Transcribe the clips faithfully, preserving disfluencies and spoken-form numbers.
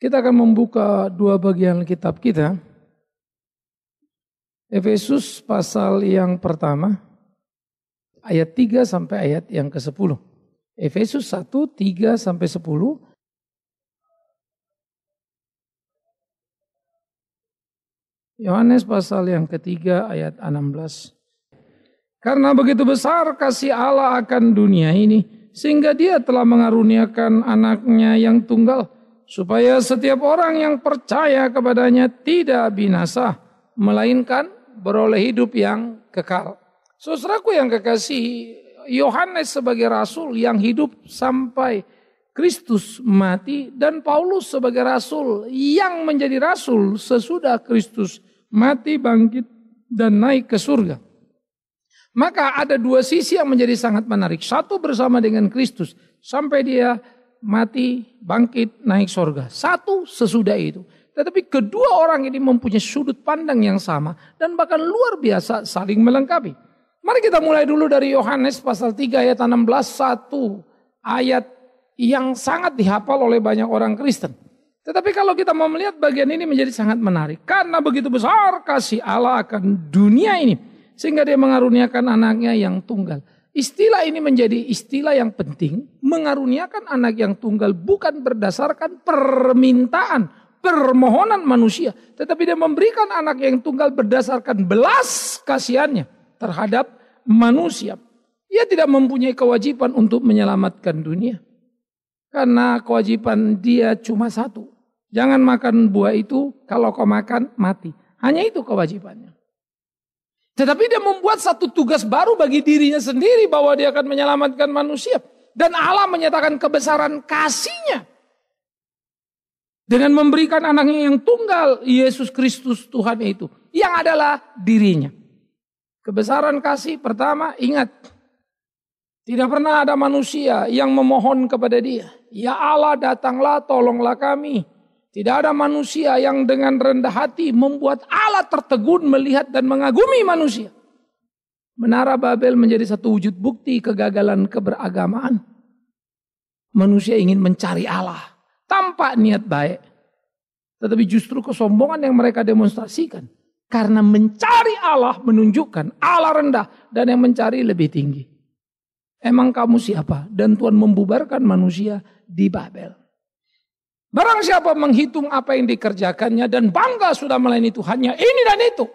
Kita akan membuka dua bagian kitab kita. Efesus pasal yang pertama, ayat tiga sampai ayat yang kesepuluh. Efesus satu, tiga sampai sepuluh. Yohanes pasal yang ketiga ayat enam belas. Karena begitu besar kasih Allah akan dunia ini, sehingga dia telah mengaruniakan anaknya yang tunggal, supaya setiap orang yang percaya kepadanya tidak binasa, melainkan beroleh hidup yang kekal. Saudaraku yang kekasih, Yohanes sebagai rasul yang hidup sampai Kristus mati, dan Paulus sebagai rasul yang menjadi rasul sesudah Kristus mati, bangkit, dan naik ke surga. Maka ada dua sisi yang menjadi sangat menarik. Satu bersama dengan Kristus sampai dia mati, bangkit, naik surga. Satu sesudah itu. Tetapi kedua orang ini mempunyai sudut pandang yang sama dan bahkan luar biasa saling melengkapi. Mari kita mulai dulu dari Yohanes pasal tiga ayat enam belas, satu ayat yang sangat dihafal oleh banyak orang Kristen. Tetapi kalau kita mau melihat bagian ini menjadi sangat menarik. Karena begitu besar kasih Allah akan dunia ini, sehingga dia mengaruniakan anaknya yang tunggal. Istilah ini menjadi istilah yang penting, mengaruniakan anak yang tunggal bukan berdasarkan permintaan, permohonan manusia. Tetapi dia memberikan anak yang tunggal berdasarkan belas kasihannya terhadap manusia. Ia tidak mempunyai kewajiban untuk menyelamatkan dunia. Karena kewajiban dia cuma satu. Jangan makan buah itu, kalau kau makan mati. Hanya itu kewajibannya. Tetapi dia membuat satu tugas baru bagi dirinya sendiri bahwa dia akan menyelamatkan manusia. Dan Allah menyatakan kebesaran kasihnya dengan memberikan anaknya yang tunggal, Yesus Kristus Tuhan itu, yang adalah dirinya. Kebesaran kasih pertama, ingat, tidak pernah ada manusia yang memohon kepada dia, "Ya Allah, datanglah, tolonglah kami." Tidak ada manusia yang dengan rendah hati membuat Allah tertegun melihat dan mengagumi manusia. Menara Babel menjadi satu wujud bukti kegagalan keberagamaan. Manusia ingin mencari Allah tanpa niat baik. Tetapi justru kesombongan yang mereka demonstrasikan. Karena mencari Allah menunjukkan Allah rendah dan yang mencari lebih tinggi. Emang kamu siapa? Dan Tuhan membubarkan manusia di Babel. Barang siapa menghitung apa yang dikerjakannya dan bangga sudah melayani Tuhannya ini dan itu,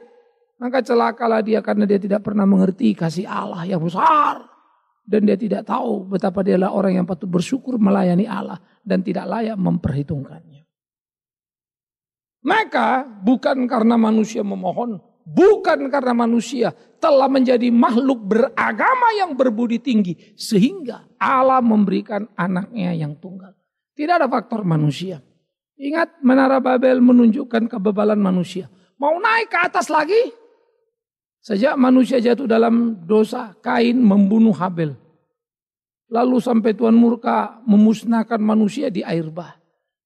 maka celakalah dia karena dia tidak pernah mengerti kasih Allah yang besar. Dan dia tidak tahu betapa dialah orang yang patut bersyukur melayani Allah dan tidak layak memperhitungkannya. Maka bukan karena manusia memohon, bukan karena manusia telah menjadi makhluk beragama yang berbudi tinggi, sehingga Allah memberikan anaknya yang tunggal. Tidak ada faktor manusia. Ingat, menara Babel menunjukkan kebebalan manusia. Mau naik ke atas lagi? Sejak manusia jatuh dalam dosa, Kain membunuh Habel. Lalu sampai Tuhan murka memusnahkan manusia di air bah.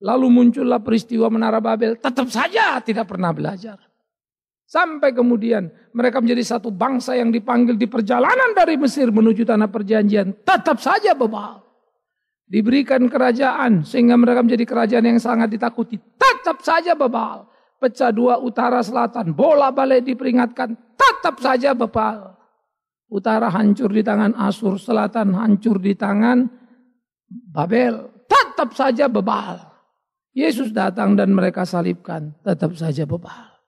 Lalu muncullah peristiwa menara Babel. Tetap saja tidak pernah belajar. Sampai kemudian mereka menjadi satu bangsa yang dipanggil di perjalanan dari Mesir menuju tanah perjanjian. Tetap saja bebal. Diberikan kerajaan sehingga mereka menjadi kerajaan yang sangat ditakuti. Tetap saja bebal. Pecah dua utara selatan. Bola balik diperingatkan. Tetap saja bebal. Utara hancur di tangan Asur. Selatan hancur di tangan Babel. Tetap saja bebal. Yesus datang dan mereka salibkan. Tetap saja bebal.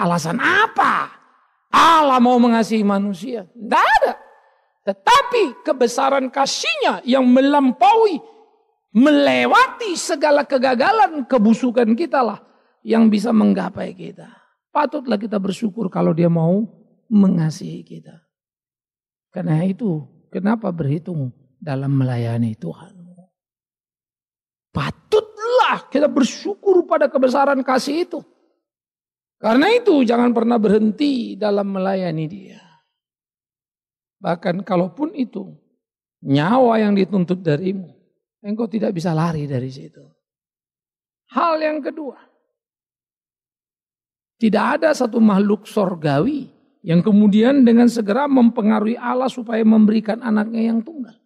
Alasan apa? Allah mau mengasihi manusia. Tidak ada. Tetapi kebesaran kasihnya yang melampaui, melewati segala kegagalan, kebusukan kita lah yang bisa menggapai kita. Patutlah kita bersyukur kalau dia mau mengasihi kita. Karena itu, kenapa berhitung dalam melayani Tuhanmu? Patutlah kita bersyukur pada kebesaran kasih itu. Karena itu, jangan pernah berhenti dalam melayani dia. Bahkan kalaupun itu nyawa yang dituntut darimu, engkau tidak bisa lari dari situ. Hal yang kedua, tidak ada satu makhluk sorgawi yang kemudian dengan segera mempengaruhi Allah supaya memberikan anaknya yang tunggal.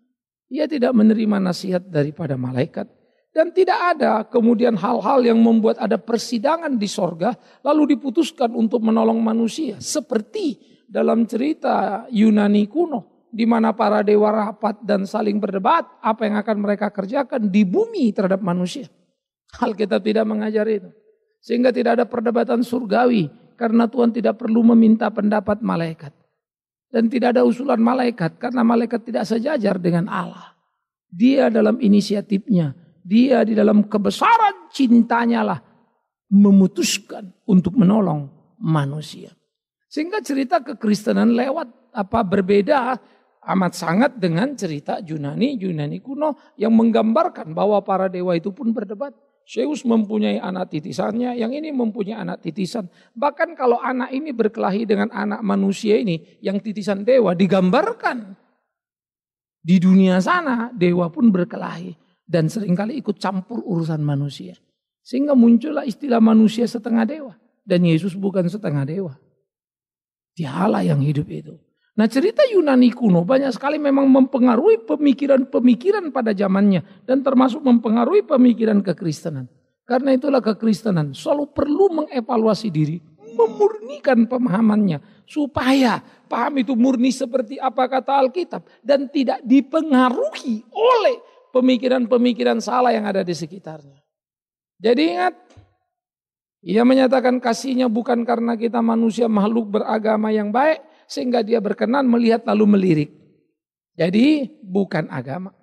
Ia tidak menerima nasihat daripada malaikat. Dan tidak ada kemudian hal-hal yang membuat ada persidangan di sorga lalu diputuskan untuk menolong manusia. Seperti dalam cerita Yunani kuno, di mana para dewa rapat dan saling berdebat apa yang akan mereka kerjakan di bumi terhadap manusia. Alkitab tidak mengajari itu. Sehingga tidak ada perdebatan surgawi karena Tuhan tidak perlu meminta pendapat malaikat. Dan tidak ada usulan malaikat karena malaikat tidak sejajar dengan Allah. Dia dalam inisiatifnya. Dia di dalam kebesaran cintanya lah memutuskan untuk menolong manusia. Sehingga cerita kekristenan lewat apa berbeda amat sangat dengan cerita Yunani, Yunani kuno yang menggambarkan bahwa para dewa itu pun berdebat. Zeus mempunyai anak titisannya, yang ini mempunyai anak titisan. Bahkan kalau anak ini berkelahi dengan anak manusia ini yang titisan dewa digambarkan. Di dunia sana dewa pun berkelahi. Dan seringkali ikut campur urusan manusia. Sehingga muncullah istilah manusia setengah dewa. Dan Yesus bukan setengah dewa. Dialah yang hidup itu. Nah, cerita Yunani kuno banyak sekali memang mempengaruhi pemikiran-pemikiran pada zamannya. Dan termasuk mempengaruhi pemikiran kekristenan. Karena itulah kekristenan selalu perlu mengevaluasi diri. Memurnikan pemahamannya. Supaya paham itu murni seperti apa kata Alkitab. Dan tidak dipengaruhi oleh pemikiran-pemikiran salah yang ada di sekitarnya. Jadi ingat, ia menyatakan kasihnya bukan karena kita manusia makhluk beragama yang baik, sehingga dia berkenan melihat lalu melirik. Jadi bukan agama.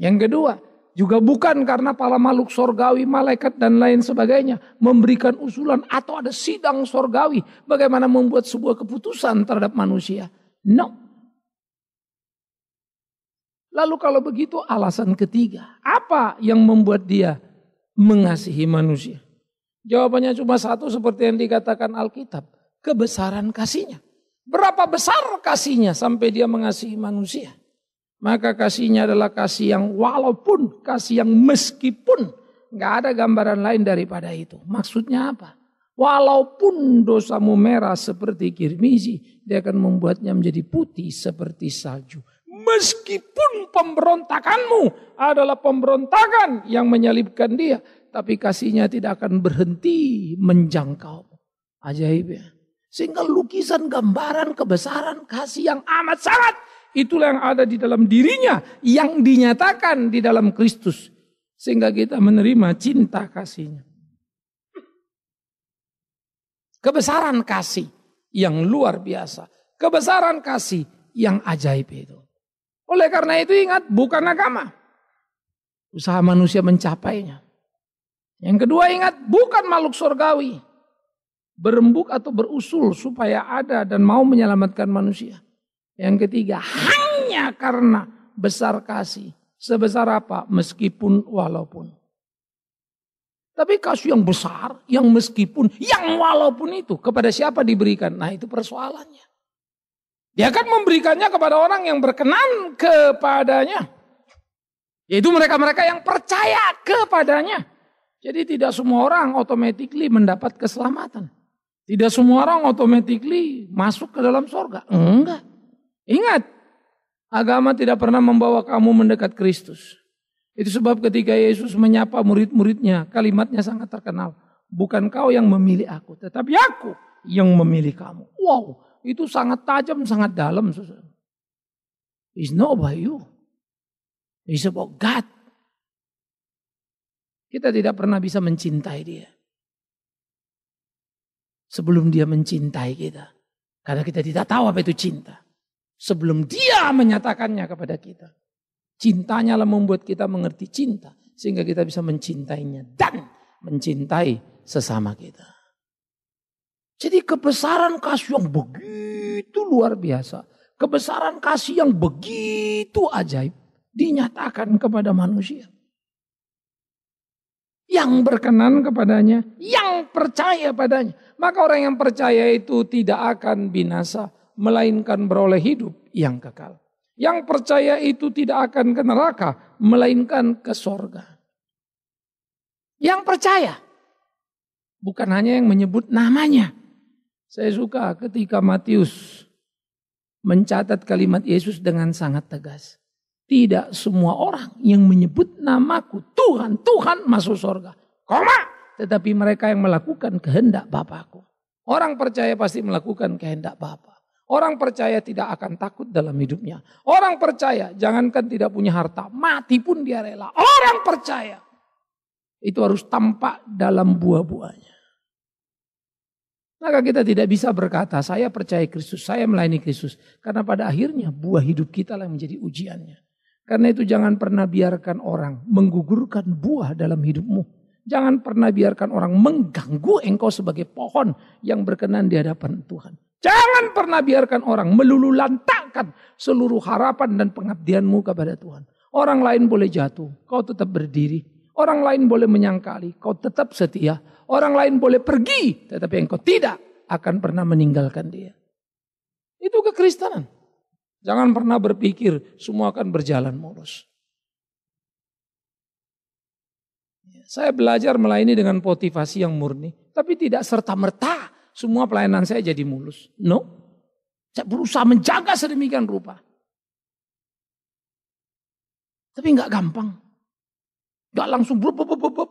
Yang kedua, juga bukan karena para makhluk sorgawi, malaikat dan lain sebagainya, memberikan usulan atau ada sidang sorgawi, bagaimana membuat sebuah keputusan terhadap manusia. No. Lalu kalau begitu alasan ketiga, apa yang membuat dia mengasihi manusia? Jawabannya cuma satu seperti yang dikatakan Alkitab, kebesaran kasihnya. Berapa besar kasihnya sampai dia mengasihi manusia? Maka kasihnya adalah kasih yang walaupun, kasih yang meskipun, nggak ada gambaran lain daripada itu. Maksudnya apa? Walaupun dosamu merah seperti kirmizi, dia akan membuatnya menjadi putih seperti salju. Meskipun pemberontakanmu adalah pemberontakan yang menyalibkan dia. Tapi kasihnya tidak akan berhenti menjangkau. Ajaib ya. Sehingga lukisan gambaran kebesaran kasih yang amat sangat. Itulah yang ada di dalam dirinya. Yang dinyatakan di dalam Kristus. Sehingga kita menerima cinta kasihnya. Kebesaran kasih yang luar biasa. Kebesaran kasih yang ajaib itu. Oleh karena itu ingat, bukan agama. Usaha manusia mencapainya. Yang kedua ingat, bukan makhluk surgawi. Berembuk atau berusul supaya ada dan mau menyelamatkan manusia. Yang ketiga, hanya karena besar kasih. Sebesar apa? Meskipun walaupun. Tapi kasih yang besar, yang meskipun, yang walaupun itu. Kepada siapa diberikan? Nah itu persoalannya. Dia akan memberikannya kepada orang yang berkenan kepadanya. Yaitu mereka-mereka yang percaya kepadanya. Jadi tidak semua orang automatically mendapat keselamatan. Tidak semua orang automatically masuk ke dalam surga. Enggak. Ingat, agama tidak pernah membawa kamu mendekat Kristus. Itu sebab ketika Yesus menyapa murid-muridnya, kalimatnya sangat terkenal. Bukan kau yang memilih aku, tetapi aku yang memilih kamu. Wow. Itu sangat tajam, sangat dalam. It's not about you. It's about God. Kita tidak pernah bisa mencintai dia. Sebelum dia mencintai kita. Karena kita tidak tahu apa itu cinta. Sebelum dia menyatakannya kepada kita. Cintanya lah membuat kita mengerti cinta. Sehingga kita bisa mencintainya. Dan mencintai sesama kita. Jadi kebesaran kasih yang begitu luar biasa. Kebesaran kasih yang begitu ajaib. Dinyatakan kepada manusia. Yang berkenan kepadanya. Yang percaya padanya. Maka orang yang percaya itu tidak akan binasa. Melainkan beroleh hidup yang kekal. Yang percaya itu tidak akan ke neraka. Melainkan ke sorga. Yang percaya. Bukan hanya yang menyebut namanya. Saya suka ketika Matius mencatat kalimat Yesus dengan sangat tegas. Tidak semua orang yang menyebut namaku Tuhan, Tuhan masuk surga. Koma. Tetapi mereka yang melakukan kehendak Bapa-Ku. Orang percaya pasti melakukan kehendak Bapa. Orang percaya tidak akan takut dalam hidupnya. Orang percaya jangankan tidak punya harta, mati pun dia rela. Orang percaya itu harus tampak dalam buah-buahnya. Maka kita tidak bisa berkata, saya percaya Kristus, saya melayani Kristus. Karena pada akhirnya buah hidup kita lah yang menjadi ujiannya. Karena itu jangan pernah biarkan orang menggugurkan buah dalam hidupmu. Jangan pernah biarkan orang mengganggu engkau sebagai pohon yang berkenan di hadapan Tuhan. Jangan pernah biarkan orang melululantakkan seluruh harapan dan pengabdianmu kepada Tuhan. Orang lain boleh jatuh, kau tetap berdiri. Orang lain boleh menyangkali, kau tetap setia. Orang lain boleh pergi, tetapi engkau tidak akan pernah meninggalkan dia. Itu kekristenan. Jangan pernah berpikir semua akan berjalan mulus. Saya belajar melayani dengan motivasi yang murni, tapi tidak serta-merta semua pelayanan saya jadi mulus. No. Saya berusaha menjaga sedemikian rupa. Tapi nggak gampang. Gak langsung bup, bup, bup, bup.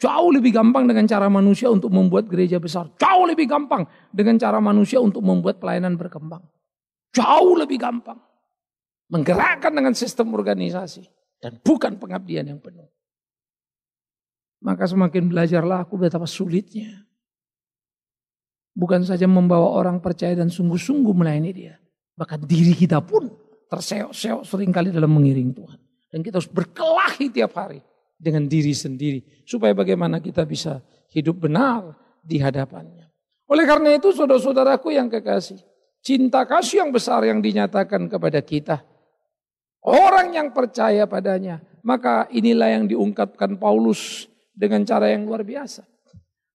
Jauh lebih gampang dengan cara manusia untuk membuat gereja besar. Jauh lebih gampang dengan cara manusia untuk membuat pelayanan berkembang. Jauh lebih gampang. Menggerakkan dengan sistem organisasi. Dan bukan pengabdian yang penuh. Maka semakin belajarlah aku betapa sulitnya. Bukan saja membawa orang percaya dan sungguh-sungguh melayani dia. Bahkan diri kita pun terseok-seok seringkali dalam mengiring Tuhan. Dan kita harus berkelahi tiap hari dengan diri sendiri. Supaya bagaimana kita bisa hidup benar di hadapannya. Oleh karena itu saudara-saudaraku yang kekasih. Cinta kasih yang besar yang dinyatakan kepada kita. Orang yang percaya padanya. Maka inilah yang diungkapkan Paulus dengan cara yang luar biasa.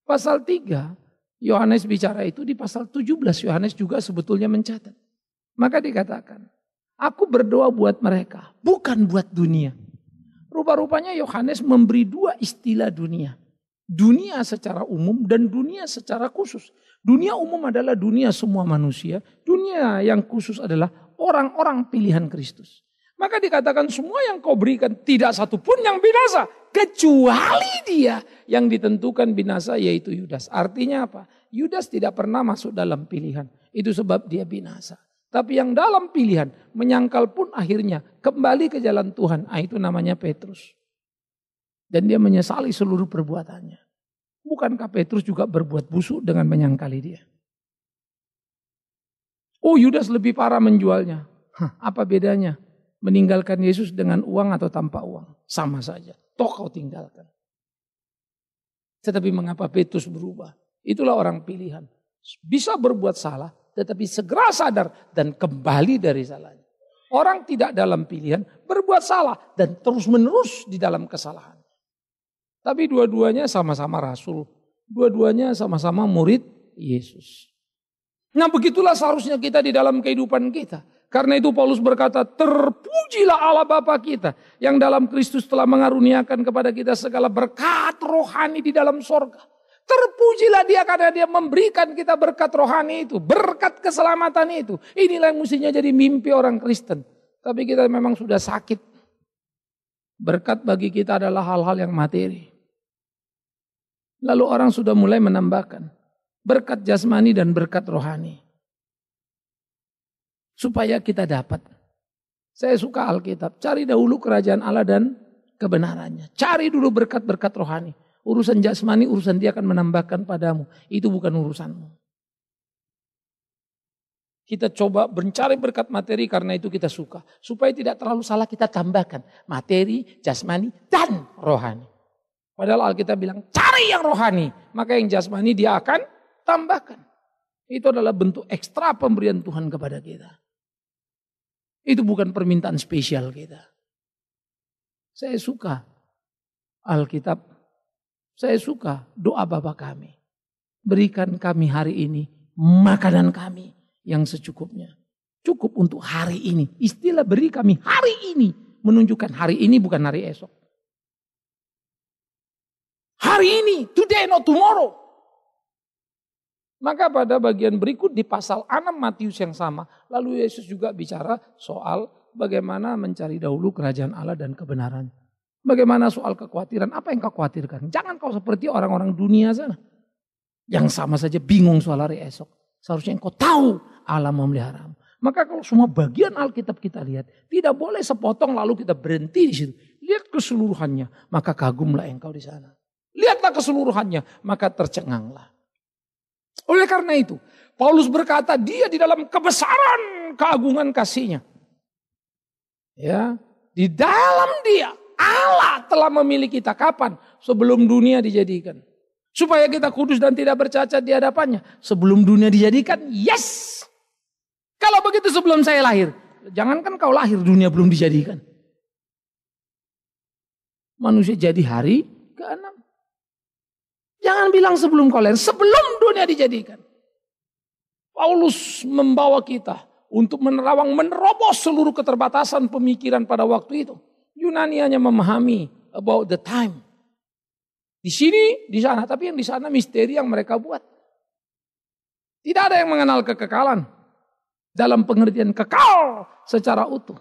Pasal tiga, Yohanes bicara itu di pasal tujuh belas. Yohanes juga sebetulnya mencatat. Maka dikatakan. Aku berdoa buat mereka, bukan buat dunia. Rupa-rupanya Yohanes memberi dua istilah dunia. Dunia secara umum dan dunia secara khusus. Dunia umum adalah dunia semua manusia. Dunia yang khusus adalah orang-orang pilihan Kristus. Maka dikatakan semua yang kau berikan tidak satu pun yang binasa. Kecuali dia yang ditentukan binasa yaitu Yudas. Artinya apa? Yudas tidak pernah masuk dalam pilihan. Itu sebab dia binasa. Tapi yang dalam pilihan, menyangkal pun akhirnya kembali ke jalan Tuhan. Ah, itu namanya Petrus. Dan dia menyesali seluruh perbuatannya. Bukankah Petrus juga berbuat busuk dengan menyangkali dia? Oh, Yudas lebih parah menjualnya. Hah, apa bedanya? Meninggalkan Yesus dengan uang atau tanpa uang? Sama saja. Toh kau tinggalkan. Tetapi mengapa Petrus berubah? Itulah orang pilihan. Bisa berbuat salah. Tetapi segera sadar dan kembali dari salahnya. Orang tidak dalam pilihan berbuat salah dan terus menerus di dalam kesalahan. Tapi dua-duanya sama-sama rasul. Dua-duanya sama-sama murid Yesus. Nah begitulah seharusnya kita di dalam kehidupan kita. Karena itu Paulus berkata, terpujilah Allah Bapa kita. Yang dalam Kristus telah mengaruniakan kepada kita segala berkat rohani di dalam sorga. Terpujilah dia karena dia memberikan kita berkat rohani itu. Berkat keselamatan itu. Inilah yang mestinya jadi mimpi orang Kristen. Tapi kita memang sudah sakit. Berkat bagi kita adalah hal-hal yang materi. Lalu orang sudah mulai menambahkan. Berkat jasmani dan berkat rohani. Supaya kita dapat. Saya suka Alkitab. Cari dahulu kerajaan Allah dan kebenarannya. Cari dulu berkat-berkat rohani. Urusan jasmani, urusan dia akan menambahkan padamu. Itu bukan urusanmu. Kita coba mencari berkat materi karena itu kita suka. Supaya tidak terlalu salah kita tambahkan. Materi, jasmani, dan rohani. Padahal Alkitab bilang cari yang rohani. Maka yang jasmani dia akan tambahkan. Itu adalah bentuk ekstra pemberian Tuhan kepada kita. Itu bukan permintaan spesial kita. Saya suka Alkitab. Saya suka doa Bapa kami. Berikan kami hari ini makanan kami yang secukupnya. Cukup untuk hari ini. Istilah beri kami hari ini. Menunjukkan hari ini bukan hari esok. Hari ini. Today not tomorrow. Maka pada bagian berikut di pasal enam Matius yang sama. Lalu Yesus juga bicara soal bagaimana mencari dahulu kerajaan Allah dan kebenaran. Bagaimana soal kekhawatiran, apa yang kau khawatirkan? Jangan kau seperti orang-orang dunia sana. Yang sama saja bingung soal hari esok. Seharusnya engkau tahu Allah memeliharamu. Maka kalau semua bagian Alkitab kita lihat, tidak boleh sepotong lalu kita berhenti di situ. Lihat keseluruhannya, maka kagumlah engkau di sana. Lihatlah keseluruhannya, maka tercenganglah. Oleh karena itu, Paulus berkata dia di dalam kebesaran keagungan kasihnya. Ya, di dalam dia Allah telah memilih kita kapan? Sebelum dunia dijadikan. Supaya kita kudus dan tidak bercacat di hadapannya. Sebelum dunia dijadikan, yes. Kalau begitu sebelum saya lahir. Jangankan kau lahir, dunia belum dijadikan. Manusia jadi hari keenam. Jangan bilang sebelum kau lahir, sebelum dunia dijadikan. Paulus membawa kita untuk menerawang, menerobos seluruh keterbatasan pemikiran pada waktu itu. Yunani hanya memahami about the time. Di sini, di sana. Tapi yang di sana misteri yang mereka buat. Tidak ada yang mengenal kekekalan. Dalam pengertian kekal secara utuh.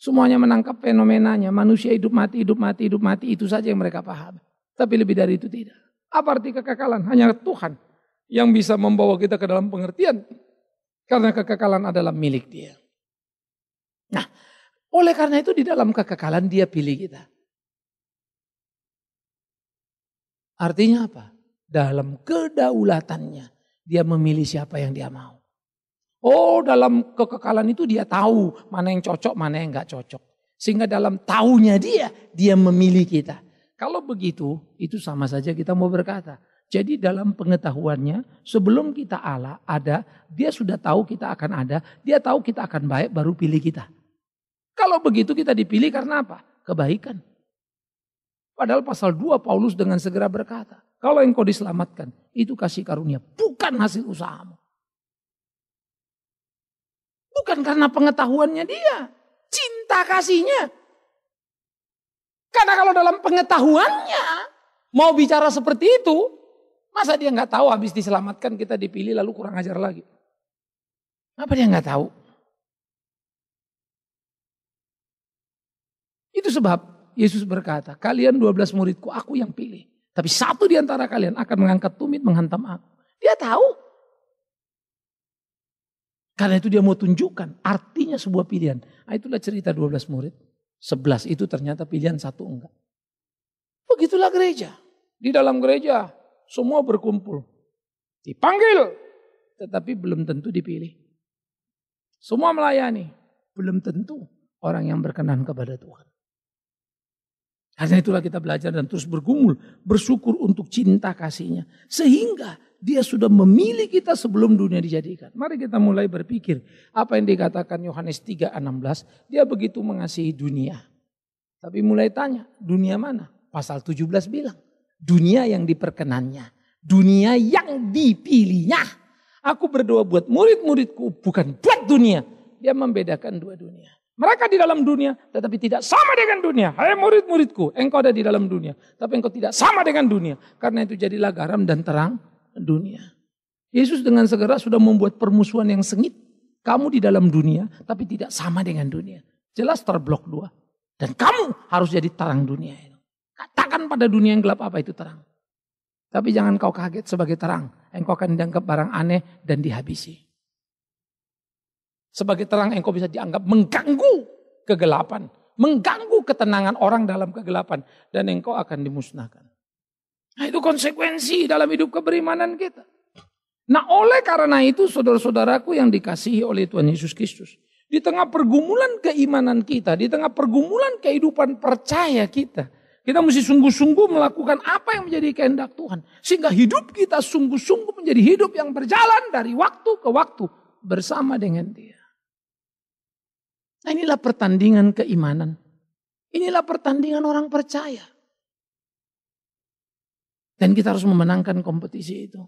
Semuanya menangkap fenomenanya. Manusia hidup mati, hidup mati, hidup mati. Itu saja yang mereka paham. Tapi lebih dari itu tidak. Apa arti kekekalan? Hanya Tuhan yang bisa membawa kita ke dalam pengertian. Karena kekekalan adalah milik dia. Nah, oleh karena itu di dalam kekekalan dia pilih kita. Artinya apa? Dalam kedaulatannya dia memilih siapa yang dia mau. Oh, dalam kekekalan itu dia tahu mana yang cocok, mana yang gak cocok. Sehingga dalam taunya dia, dia memilih kita. Kalau begitu, itu sama saja kita mau berkata. Jadi dalam pengetahuannya sebelum kita Allah ada, dia sudah tahu kita akan ada, dia tahu kita akan baik baru pilih kita. Kalau begitu kita dipilih karena apa? Kebaikan. Padahal pasal dua Paulus dengan segera berkata, kalau engkau diselamatkan itu kasih karunia, bukan hasil usahamu. Bukan karena pengetahuannya dia, cinta kasihnya. Karena kalau dalam pengetahuannya mau bicara seperti itu, masa dia nggak tahu habis diselamatkan kita dipilih lalu kurang ajar lagi? Apa dia nggak tahu? Itu sebab Yesus berkata, kalian dua belas muridku, aku yang pilih. Tapi satu di antara kalian akan mengangkat tumit menghantam aku. Dia tahu. Karena itu dia mau tunjukkan artinya sebuah pilihan. Nah, itulah cerita dua belas murid. sebelas itu ternyata pilihan, satu enggak. Begitulah gereja. Di dalam gereja. Semua berkumpul, dipanggil, tetapi belum tentu dipilih. Semua melayani, belum tentu orang yang berkenan kepada Tuhan. Karena itulah kita belajar dan terus bergumul, bersyukur untuk cinta kasihnya. Sehingga dia sudah memilih kita sebelum dunia dijadikan. Mari kita mulai berpikir, apa yang dikatakan Yohanes tiga ayat enam belas, dia begitu mengasihi dunia. Tapi mulai tanya, dunia mana? Pasal tujuh belas bilang. Dunia yang diperkenannya. Dunia yang dipilihnya. Aku berdoa buat murid-muridku bukan buat dunia. Dia membedakan dua dunia. Mereka di dalam dunia tetapi tidak sama dengan dunia. Hai murid-muridku, engkau ada di dalam dunia. Tapi engkau tidak sama dengan dunia. Karena itu jadilah garam dan terang dunia. Yesus dengan segera sudah membuat permusuhan yang sengit. Kamu di dalam dunia tapi tidak sama dengan dunia. Jelas terblok dua. Dan kamu harus jadi terang dunia ini. Katakan pada dunia yang gelap apa itu terang. Tapi jangan kau kaget sebagai terang. Engkau akan dianggap barang aneh dan dihabisi. Sebagai terang engkau bisa dianggap mengganggu kegelapan. Mengganggu ketenangan orang dalam kegelapan. Dan engkau akan dimusnahkan. Nah, itu konsekuensi dalam hidup keberimanan kita. Nah, oleh karena itu saudara-saudaraku yang dikasihi oleh Tuhan Yesus Kristus. Di tengah pergumulan keimanan kita. Di tengah pergumulan kehidupan percaya kita. Kita mesti sungguh-sungguh melakukan apa yang menjadi kehendak Tuhan. Sehingga hidup kita sungguh-sungguh menjadi hidup yang berjalan dari waktu ke waktu bersama dengan dia. Nah, inilah pertandingan keimanan. Inilah pertandingan orang percaya. Dan kita harus memenangkan kompetisi itu.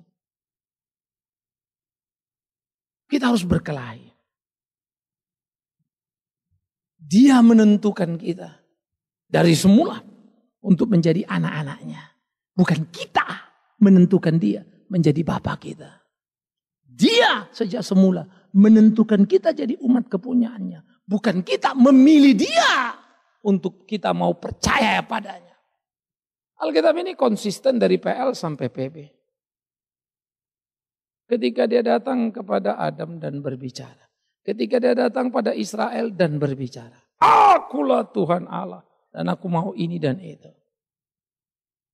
Kita harus berkelahi. Dia menentukan kita dari semula. Untuk menjadi anak-anaknya. Bukan kita menentukan dia menjadi bapa kita. Dia sejak semula menentukan kita jadi umat kepunyaannya. Bukan kita memilih dia untuk kita mau percaya padanya. Alkitab ini konsisten dari P L sampai P B. Ketika dia datang kepada Adam dan berbicara. Ketika dia datang pada Israel dan berbicara. Akulah Tuhan Allah dan aku mau ini dan itu.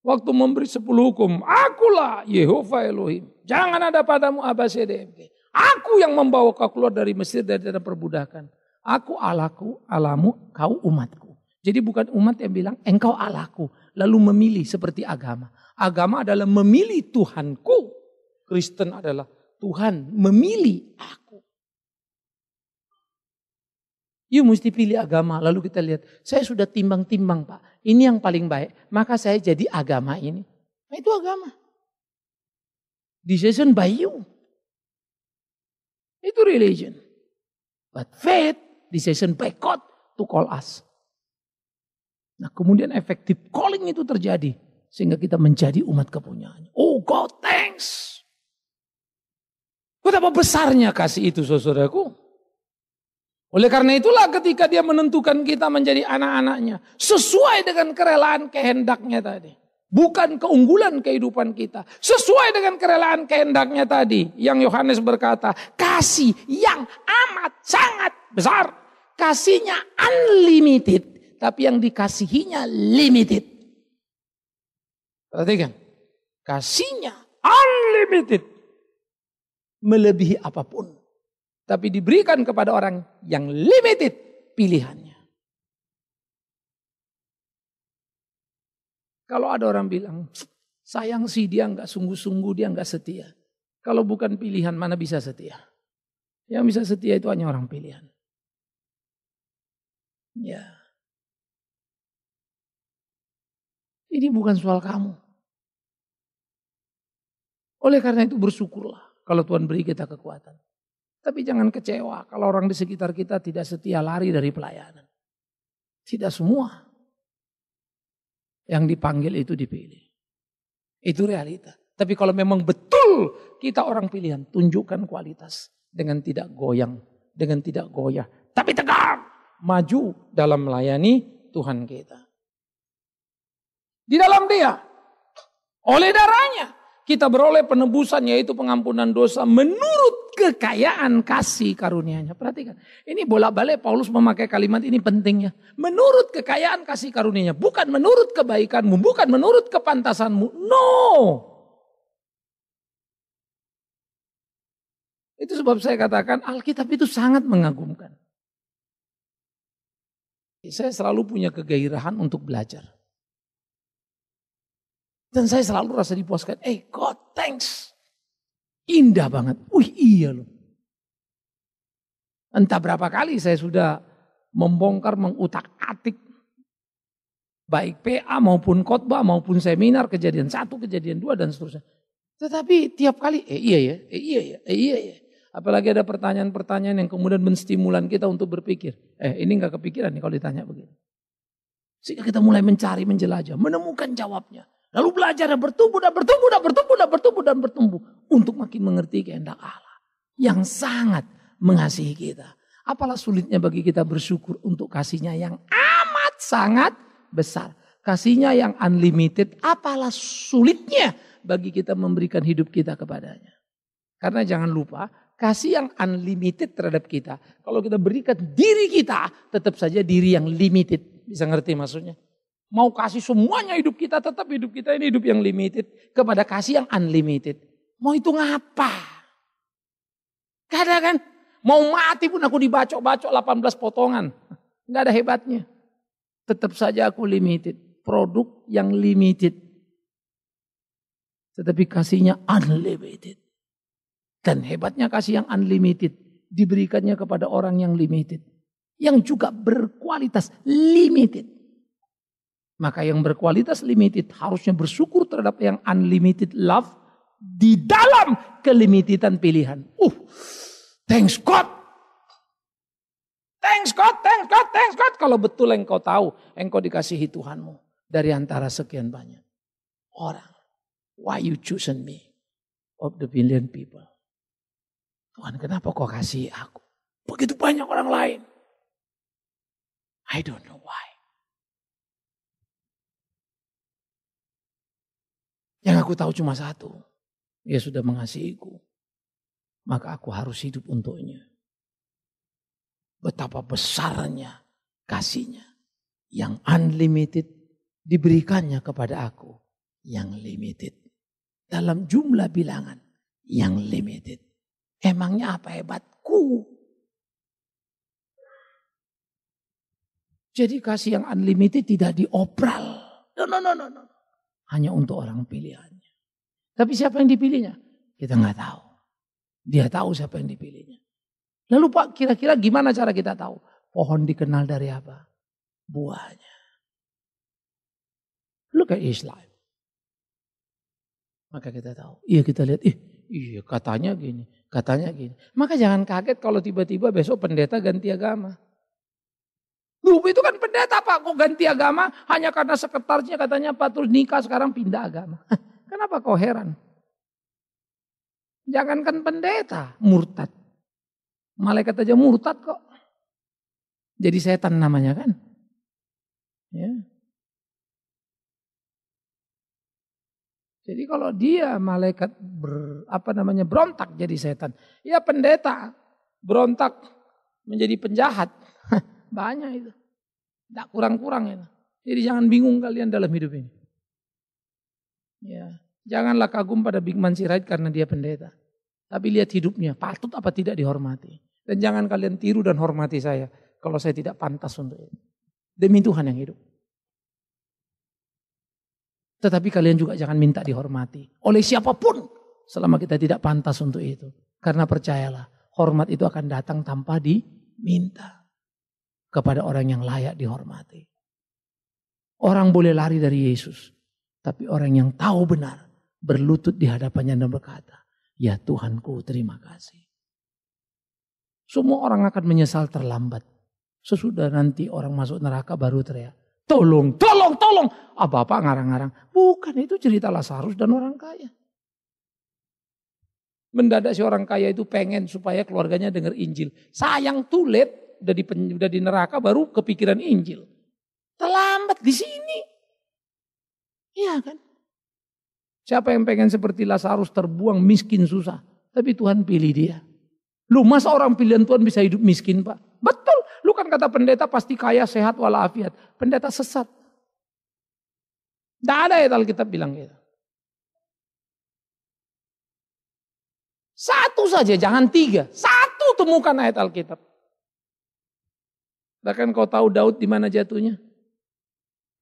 Waktu memberi sepuluh hukum. Akulah Yehova Elohim. Jangan ada padamu Abba C D M G. Aku yang membawa kau keluar dari Mesir dari tanah perbudakan. Aku Allahku, Allahmu, kau umatku. Jadi bukan umat yang bilang engkau Allahku. Lalu memilih seperti agama. Agama adalah memilih Tuhanku. Kristen adalah Tuhan memilih aku. You mesti pilih agama. Lalu kita lihat, saya sudah timbang-timbang Pak. Ini yang paling baik. Maka saya jadi agama ini. Nah, itu agama. Decision by you. Itu religion. But faith, decision by God to call us. Nah kemudian effective calling itu terjadi. Sehingga kita menjadi umat kepunyaannya. Oh God, thanks. Betapa besarnya kasih itu saudaraku. Oleh karena itulah ketika dia menentukan kita menjadi anak-anaknya. Sesuai dengan kerelaan kehendaknya tadi. Bukan keunggulan kehidupan kita. Sesuai dengan kerelaan kehendaknya tadi. Yang Yohanes berkata, kasih yang amat sangat besar. Kasihnya unlimited. Tapi yang dikasihinya limited. Perhatikan. Kasihnya unlimited. Melebihi apapun. Tapi diberikan kepada orang yang limited pilihannya. Kalau ada orang bilang, sayang sih dia nggak sungguh-sungguh, dia nggak setia. Kalau bukan pilihan, mana bisa setia? Yang bisa setia itu hanya orang pilihan. Ya, ini bukan soal kamu. Oleh karena itu bersyukurlah kalau Tuhan beri kita kekuatan. Tapi jangan kecewa kalau orang di sekitar kita tidak setia lari dari pelayanan. Tidak semua. Yang dipanggil itu dipilih. Itu realita. Tapi kalau memang betul kita orang pilihan, tunjukkan kualitas dengan tidak goyang, dengan tidak goyah, tapi tegak maju dalam melayani Tuhan kita. Di dalam Dia, oleh darahnya kita beroleh penebusan yaitu pengampunan dosa menurut kekayaan kasih karunia-Nya. Perhatikan, ini bolak-balik Paulus memakai kalimat ini pentingnya. Menurut kekayaan kasih karunia-Nya, bukan menurut kebaikanmu, bukan menurut kepantasanmu. No. Itu sebab saya katakan Alkitab itu sangat mengagumkan. Saya selalu punya kegairahan untuk belajar. Dan saya selalu rasa dipuaskan. Eh hey God, thanks. Indah banget. Wih iya loh. Entah berapa kali saya sudah membongkar, mengutak-atik. Baik P A maupun khotbah maupun seminar. Kejadian satu, kejadian dua dan seterusnya. Tetapi tiap kali eh iya ya, eh iya ya, eh iya ya. Apalagi ada pertanyaan-pertanyaan yang kemudian menstimulan kita untuk berpikir. Eh ini gak kepikiran nih kalau ditanya begini. Sehingga kita mulai mencari, menjelajah. Menemukan jawabnya. Lalu belajar dan bertumbuh dan bertumbuh dan bertumbuh dan bertumbuh dan bertumbuh. Untuk makin mengerti kehendak Allah. Yang sangat mengasihi kita. Apalah sulitnya bagi kita bersyukur untuk kasihnya yang amat sangat besar. Kasihnya yang unlimited. Apalah sulitnya bagi kita memberikan hidup kita kepadanya. Karena jangan lupa kasih yang unlimited terhadap kita. Kalau kita berikan diri kita tetap saja diri yang limited. Bisa ngerti maksudnya? Mau kasih semuanya hidup kita, tetap hidup kita ini hidup yang limited. Kepada kasih yang unlimited. Mau itu ngapa? Gak ada kan? Mau mati pun aku dibacok-bacok delapan belas potongan. Gak ada hebatnya. Tetap saja aku limited. Produk yang limited. Tetapi kasihnya unlimited. Dan hebatnya kasih yang unlimited. Diberikannya kepada orang yang limited. Yang juga berkualitas limited. Maka yang berkualitas limited harusnya bersyukur terhadap yang unlimited love di dalam kelimititan pilihan. Uh, thanks God. Thanks God, thanks God, thanks God. Kalau betul engkau tahu, engkau dikasihi Tuhanmu dari antara sekian banyak orang. Why you chosen me of the billion people? Tuhan, kenapa kau kasih aku begitu banyak orang lain? I don't know why. Yang aku tahu cuma satu. Dia sudah mengasihiku. Maka aku harus hidup untuknya. Betapa besarnya kasihnya. Yang unlimited diberikannya kepada aku. Yang limited. Dalam jumlah bilangan. Yang limited. Emangnya apa hebatku? Jadi kasih yang unlimited tidak diopral. No, no, no, no, no. Hanya untuk orang pilihannya. Tapi siapa yang dipilihnya? Kita nggak tahu. Dia tahu siapa yang dipilihnya. Lalu Pak, kira-kira gimana cara kita tahu? Pohon dikenal dari apa? Buahnya. Look at his life. Maka kita tahu. Iya, kita lihat. Ih, iya, katanya gini, katanya gini. Maka jangan kaget kalau tiba-tiba besok pendeta ganti agama. Lu itu kan pendeta Pak, kok ganti agama hanya karena sekretarisnya katanya Pak terus nikah sekarang pindah agama. Kenapa kau heran? Jangankan pendeta, murtad. Malaikat aja murtad kok. Jadi setan namanya kan. Ya. Jadi kalau dia malaikat ber, apa namanya berontak jadi setan. Ya pendeta berontak menjadi penjahat. Banyak itu. Tidak kurang-kurang itu. Jadi jangan bingung kalian dalam hidup ini. Ya, janganlah kagum pada Bigman Sirait karena dia pendeta. Tapi lihat hidupnya, patut apa tidak dihormati. Dan jangan kalian tiru dan hormati saya kalau saya tidak pantas untuk itu. Demi Tuhan yang hidup. Tetapi kalian juga jangan minta dihormati oleh siapapun selama kita tidak pantas untuk itu. Karena percayalah, hormat itu akan datang tanpa diminta. Kepada orang yang layak dihormati. Orang boleh lari dari Yesus. Tapi orang yang tahu benar. Berlutut di hadapannya dan berkata. Ya Tuhanku, terima kasih. Semua orang akan menyesal terlambat. Sesudah nanti orang masuk neraka baru teriak. Tolong, tolong, tolong. Ah Bapak ngarang-ngarang. Bukan, itu cerita Lazarus dan orang kaya. Mendadak si orang kaya itu pengen supaya keluarganya dengar Injil. Sayang tulet. Udah di, udah di neraka baru kepikiran Injil. Terlambat di sini. Iya kan? Siapa yang pengen seperti Lazarus terbuang miskin susah. Tapi Tuhan pilih dia. Lu masa orang pilihan Tuhan bisa hidup miskin Pak? Betul. Lu kan kata pendeta pasti kaya sehat walafiat. Pendeta sesat. Tidak ada ya Alkitab bilang gitu. Satu saja jangan tiga. Satu temukan ayat Alkitab. Bahkan kau tahu Daud di mana jatuhnya?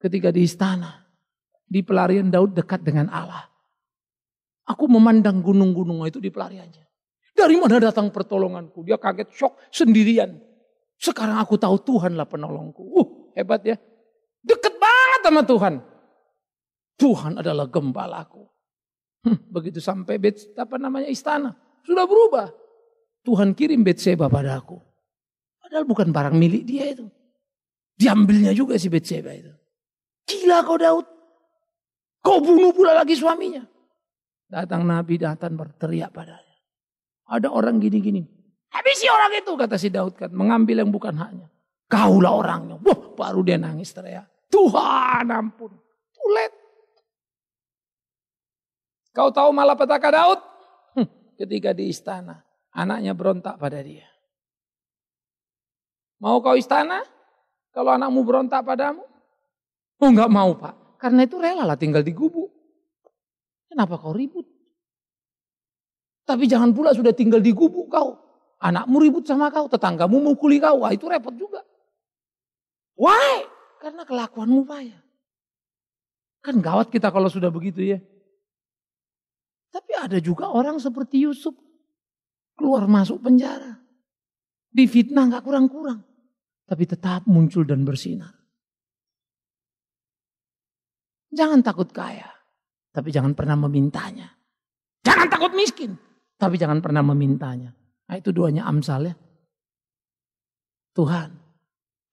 Ketika di istana. Di pelarian Daud dekat dengan Allah. Aku memandang gunung-gunung itu di pelariannya. Dari mana datang pertolonganku? Dia kaget, shock, sendirian. Sekarang aku tahu Tuhanlah penolongku. Uh, hebat ya. Dekat banget sama Tuhan. Tuhan adalah gembalaku. Hm, begitu sampai Bets, apa namanya istana. Sudah berubah. Tuhan kirim Betseba padaku. Padahal bukan barang milik dia itu. Diambilnya juga si Betseba itu. Gila kau Daud. Kau bunuh pula lagi suaminya. Datang Nabi Datang berteriak padanya. Ada orang gini-gini. Habisi orang itu kata si Daud kan. Mengambil yang bukan haknya. Kaulah orangnya. Wah, baru dia nangis teriak. Tuhan ampun. Tulet. Kau tahu malapetaka Daud? Hm, ketika di istana. Anaknya berontak pada dia. Mau kau istana? Kalau anakmu berontak padamu? Oh enggak mau Pak. Karena itu relalah tinggal di gubuk. Kenapa kau ribut? Tapi jangan pula sudah tinggal di gubuk kau. Anakmu ribut sama kau. Tetanggamu mukuli kau. Wah itu repot juga. Why? Karena kelakuanmu payah. Kan gawat kita kalau sudah begitu ya. Tapi ada juga orang seperti Yusuf. Keluar masuk penjara. Difitnah enggak kurang-kurang. Tapi tetap muncul dan bersinar. Jangan takut kaya. Tapi jangan pernah memintanya. Jangan takut miskin. Tapi jangan pernah memintanya. Nah itu duanya Amsal ya. Tuhan.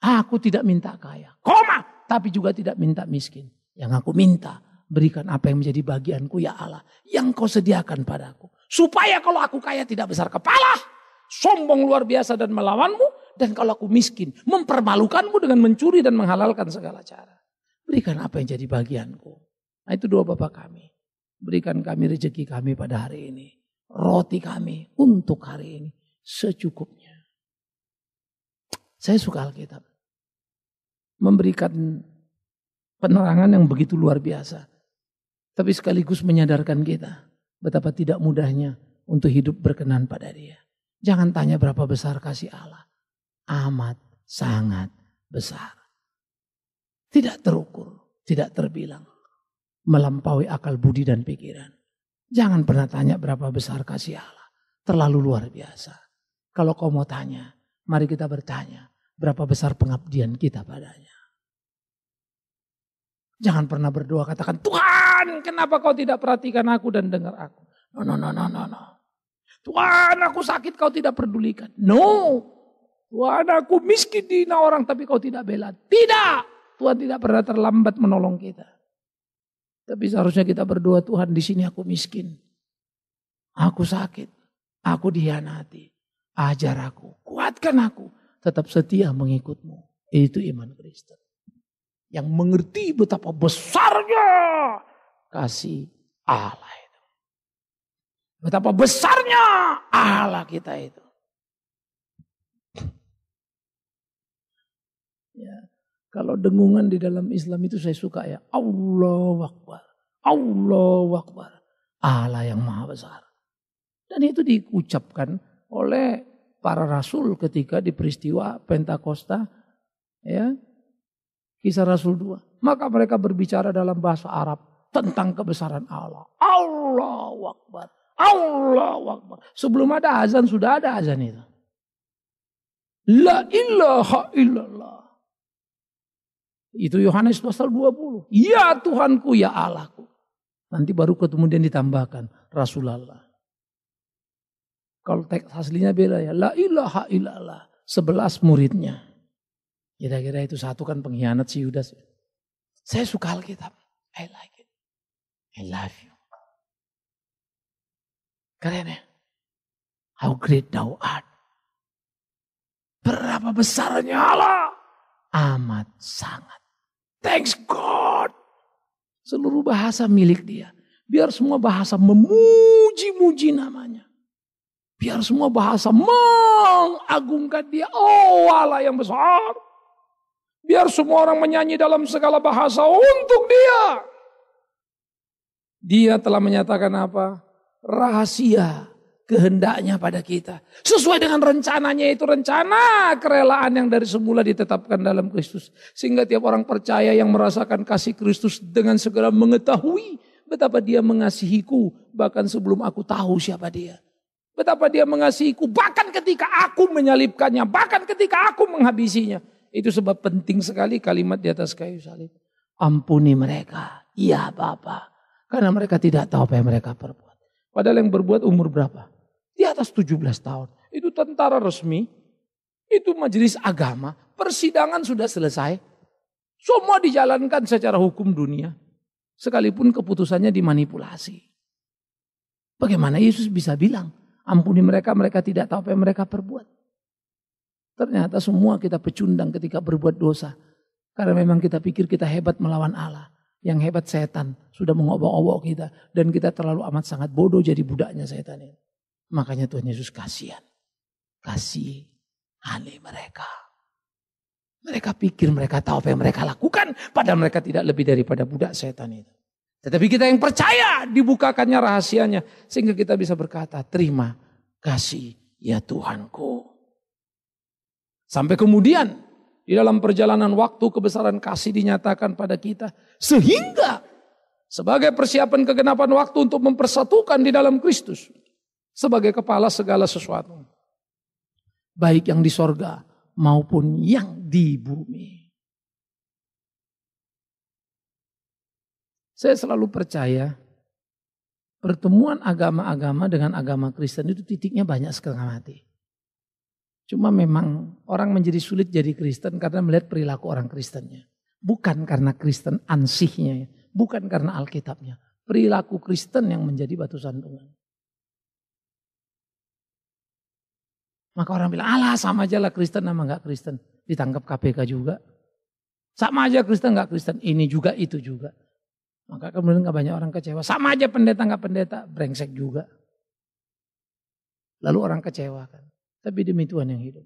Aku tidak minta kaya. Koma. Tapi juga tidak minta miskin. Yang aku minta. Berikan apa yang menjadi bagianku ya Allah. Yang kau sediakan padaku. supaya kalau aku kaya tidak besar kepala, sombong luar biasa dan melawanmu, dan kalau aku miskin mempermalukanmu dengan mencuri dan menghalalkan segala cara. Berikan apa yang jadi bagianku. Nah, itu doa Bapa kami. Berikan kami rezeki kami pada hari ini. Roti kami untuk hari ini secukupnya. Saya suka Alkitab. Memberikan penerangan yang begitu luar biasa. Tapi sekaligus menyadarkan kita betapa tidak mudahnya untuk hidup berkenan pada Dia. Jangan tanya berapa besar kasih Allah. Amat sangat besar. Tidak terukur, tidak terbilang. Melampaui akal budi dan pikiran. Jangan pernah tanya berapa besar kasih Allah. Terlalu luar biasa. Kalau kau mau tanya, mari kita bertanya berapa besar pengabdian kita padanya. Jangan pernah berdoa katakan, Tuhan kenapa kau tidak perhatikan aku dan dengar aku. No, no, no, no, no, no. Tuhan aku sakit kau tidak pedulikan. No. Tuhan aku miskin dihina orang tapi kau tidak bela. Tidak. Tuhan tidak pernah terlambat menolong kita. Tapi seharusnya kita berdoa, Tuhan di sini aku miskin. Aku sakit. Aku dihianati. Ajar aku. Kuatkan aku. Tetap setia mengikutmu. Itu iman Kristen. Yang mengerti betapa besarnya kasih Allah itu. Betapa besarnya Allah kita itu. Ya, kalau dengungan di dalam Islam itu saya suka ya. Allahu Akbar. Allahu Akbar. Allah yang maha besar. Dan itu diucapkan oleh para rasul ketika di peristiwa Pentakosta. Ya. Kisah Rasul dua. Maka mereka berbicara dalam bahasa Arab tentang kebesaran Allah. Allahu Akbar. Allahu Akbar. Sebelum ada azan sudah ada azan itu. La ilaha illallah. Itu Yohanes pasal dua puluh. Ya Tuhanku, ya Allahku. Nanti baru kemudian ditambahkan Rasulullah. Kalau teks aslinya beda ya. La ilaha illallah. Sebelas muridnya. Kira-kira itu satu kan pengkhianat si Yudas. Saya suka Alkitab. I like it. I love you. Keren ya? How great thou art. Berapa besarnya Allah. Amat sangat. Thanks God. Seluruh bahasa milik Dia. Biar semua bahasa memuji-muji namanya. Biar semua bahasa mengagungkan Dia. Oh Allah yang besar. Biar semua orang menyanyi dalam segala bahasa untuk Dia. Dia telah menyatakan apa? Rahasia kehendaknya pada kita. Sesuai dengan rencananya itu rencana kerelaan yang dari semula ditetapkan dalam Kristus. Sehingga tiap orang percaya yang merasakan kasih Kristus dengan segera mengetahui betapa Dia mengasihiku. Bahkan sebelum aku tahu siapa Dia. Betapa Dia mengasihiku bahkan ketika aku menyalibkannya. Bahkan ketika aku menghabisinya. Itu sebab penting sekali kalimat di atas kayu salib. Ampuni mereka. Iya Bapa. Karena mereka tidak tahu apa yang mereka perbuat. Padahal yang berbuat umur berapa? Di atas tujuh belas tahun. Itu tentara resmi. Itu majelis agama. Persidangan sudah selesai. Semua dijalankan secara hukum dunia. Sekalipun keputusannya dimanipulasi. Bagaimana Yesus bisa bilang. Ampuni mereka. Mereka tidak tahu apa yang mereka perbuat. Ternyata semua kita pecundang ketika berbuat dosa. Karena memang kita pikir kita hebat melawan Allah. Yang hebat setan sudah mengobok-obok kita. Dan kita terlalu amat sangat bodoh jadi budaknya setan ini. Makanya Tuhan Yesus kasihan. Kasihani mereka. Mereka pikir mereka tahu apa yang mereka lakukan. Padahal mereka tidak lebih daripada budak setan itu. Tetapi kita yang percaya dibukakannya rahasianya. Sehingga kita bisa berkata terima kasih ya Tuhanku. Sampai kemudian di dalam perjalanan waktu kebesaran kasih dinyatakan pada kita. Sehingga sebagai persiapan kegenapan waktu untuk mempersatukan di dalam Kristus. Sebagai kepala segala sesuatu. Baik yang di sorga maupun yang di bumi. Saya selalu percaya pertemuan agama-agama dengan agama Kristen itu titiknya banyak setengah mati. Cuma memang orang menjadi sulit jadi Kristen karena melihat perilaku orang Kristennya. Bukan karena Kristen ansihnya, bukan karena Alkitabnya. Perilaku Kristen yang menjadi batu sandungan. Maka orang bilang, alah sama aja lah Kristen sama nggak Kristen. Ditangkap K P K juga. Sama aja Kristen nggak Kristen, ini juga itu juga. Maka kemudian nggak banyak orang kecewa. Sama aja pendeta nggak pendeta, brengsek juga. Lalu orang kecewa kan. Tapi demi Tuhan yang hidup.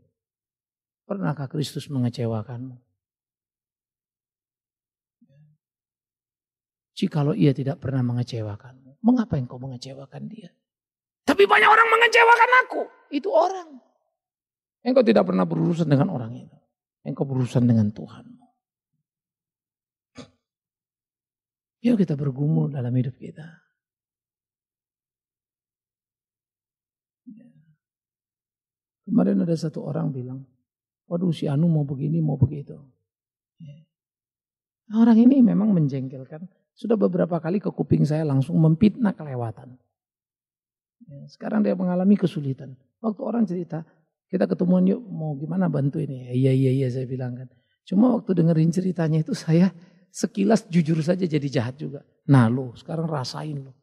Pernahkah Kristus mengecewakanmu? Jikalau ia tidak pernah mengecewakanmu, mengapa engkau mengecewakan dia? Tapi banyak orang mengecewakan aku. Itu orang. Engkau tidak pernah berurusan dengan orang itu. Engkau berurusan dengan Tuhanmu. Yuk kita bergumul dalam hidup kita. Kemarin ada satu orang bilang, waduh si Anu mau begini mau begitu. Nah, orang ini memang menjengkelkan. Sudah beberapa kali ke kuping saya langsung memfitnah kelewatan. Sekarang dia mengalami kesulitan. Waktu orang cerita, kita ketemuan yuk mau gimana bantu ini. Iya iya iya saya bilang kan. Cuma waktu dengerin ceritanya itu saya sekilas jujur saja jadi jahat juga. Nah lo sekarang rasain lo.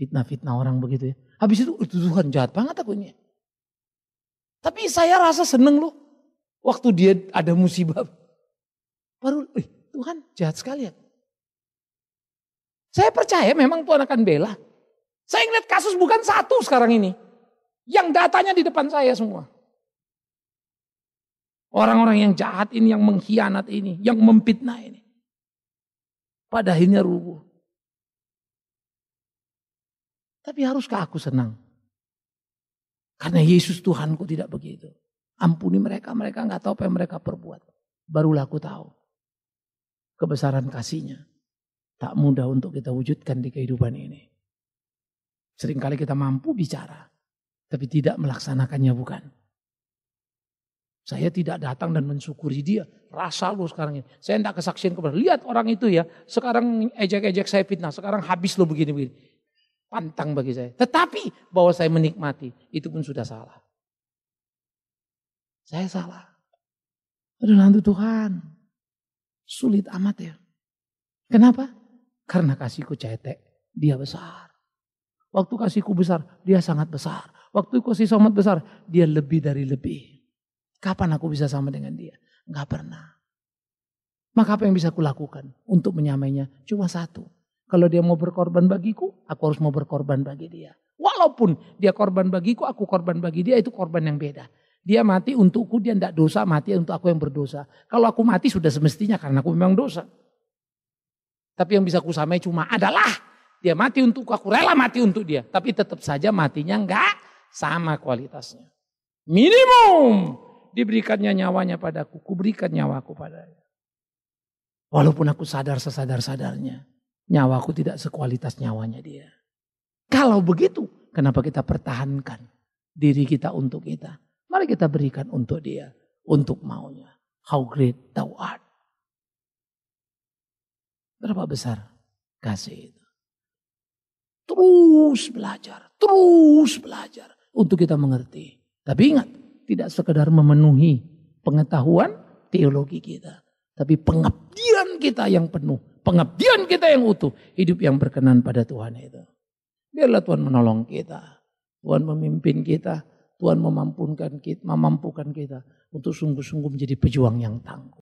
Fitnah-fitnah orang begitu ya. Habis itu Tuhan jahat banget akunya. Tapi saya rasa seneng lo. Waktu dia ada musibah. Baru eh, Tuhan jahat sekali ya. Saya percaya memang Tuhan akan bela. Saya ngeliat kasus bukan satu sekarang ini. Yang datanya di depan saya semua. Orang-orang yang jahat ini, yang mengkhianat ini, yang memfitnah ini. Pada akhirnya rubuh. Tapi haruskah aku senang? Karena Yesus Tuhanku tidak begitu. Ampuni mereka, mereka nggak tahu apa yang mereka perbuat. Barulah aku tahu kebesaran kasihnya. Tak mudah untuk kita wujudkan di kehidupan ini. Seringkali kita mampu bicara, tapi tidak melaksanakannya bukan. Saya tidak datang dan mensyukuri dia. Rasa lo sekarang ini. Saya tidak kesaksian kepada. Lihat orang itu ya. Sekarang ejek-ejek saya fitnah. Sekarang habis lo begini-begini. Pantang bagi saya. Tetapi bahwa saya menikmati. Itu pun sudah salah. Saya salah. Aduh hantu Tuhan. Sulit amat ya. Kenapa? Karena kasihku cetek. Dia besar. Waktu kasihku besar. Dia sangat besar. Waktu kasih sangat besar. Dia lebih dari lebih. Kapan aku bisa sama dengan dia? Enggak pernah. Maka apa yang bisa kulakukan untuk menyamainya? Cuma satu. Kalau dia mau berkorban bagiku, aku harus mau berkorban bagi dia. Walaupun dia korban bagiku, aku korban bagi dia, itu korban yang beda. Dia mati untukku, dia tidak dosa, mati untuk aku yang berdosa. Kalau aku mati sudah semestinya karena aku memang dosa. Tapi yang bisa kusamai cuma adalah dia mati untukku, aku rela mati untuk dia. Tapi tetap saja matinya enggak sama kualitasnya. Minimum. Diberikannya nyawanya padaku, kuberikan nyawaku padanya. Walaupun aku sadar sesadar-sadarnya, nyawaku tidak sekualitas nyawanya dia. Kalau begitu, kenapa kita pertahankan diri kita untuk kita? Mari kita berikan untuk dia, untuk maunya. How great thou art. Berapa besar kasih itu. Terus belajar, terus belajar untuk kita mengerti. Tapi ingat, tidak sekedar memenuhi pengetahuan teologi kita. Tapi pengabdian kita yang penuh. Pengabdian kita yang utuh. Hidup yang berkenan pada Tuhan itu. Biarlah Tuhan menolong kita. Tuhan memimpin kita. Tuhan memampukan kita, memampukan kita untuk sungguh-sungguh menjadi pejuang yang tangguh.